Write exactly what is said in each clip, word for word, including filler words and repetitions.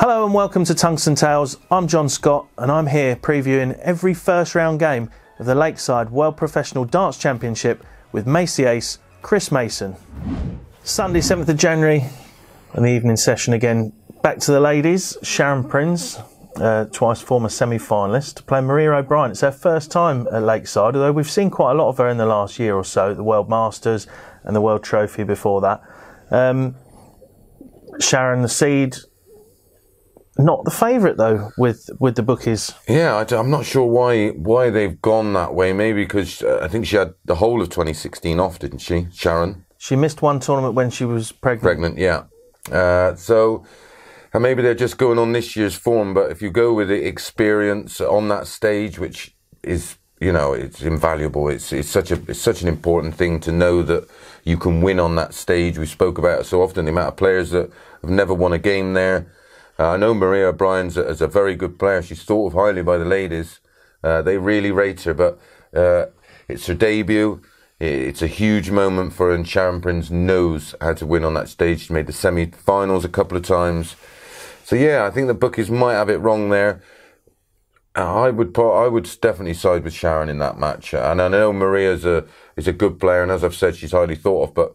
Hello and welcome to Tungsten Tales. I'm John Scott and I'm here previewing every first round game of the Lakeside World Professional Darts Championship with Macy Ace, Chris Mason. Sunday seventh of January and the evening session again. Back to the ladies, Sharon Prins, uh, twice former semi-finalist, to play Maria O'Brien. It's her first time at Lakeside, although we've seen quite a lot of her in the last year or so, the World Masters and the World Trophy before that. Um, Sharon the seed, not the favourite though with with the bookies. Yeah, I, I'm not sure why why they've gone that way. Maybe because uh, I think she had the whole of twenty sixteen off, didn't she, Sharon? She missed one tournament when she was pregnant. Pregnant, yeah. Uh, so and maybe they're just going on this year's form. But if you go with the experience on that stage, which is, you know, it's invaluable. It's it's such a it's such an important thing to know that you can win on that stage. We spoke about it so often. The amount of players that have never won a game there. Uh, I know Maria O'Brien's a, is a very good player. She's thought of highly by the ladies. Uh, they really rate her, but uh, it's her debut. It, it's a huge moment for her, and Sharon Prins knows how to win on that stage. She made the semi-finals a couple of times. So, yeah, I think the bookies might have it wrong there. I would I would definitely side with Sharon in that match. And I know Maria's a, is a good player, and as I've said, she's highly thought of, but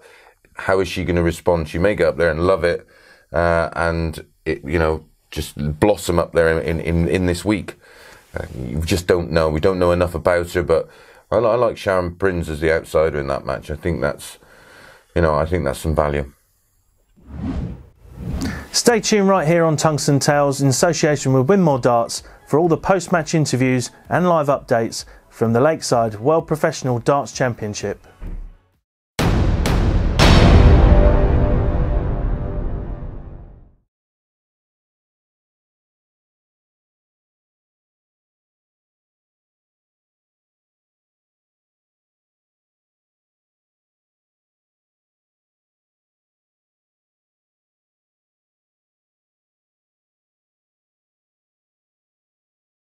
how is she going to respond? She may get up there and love it, uh, and... It, you know, just blossom up there in in, in this week. Uh, you just don't know. We don't know enough about her, but I, I like Sharon Prins as the outsider in that match. I think that's, you know, I think that's some value. Stay tuned right here on Tungsten Tales in association with Winmore Darts for all the post-match interviews and live updates from the Lakeside World Professional Darts Championship.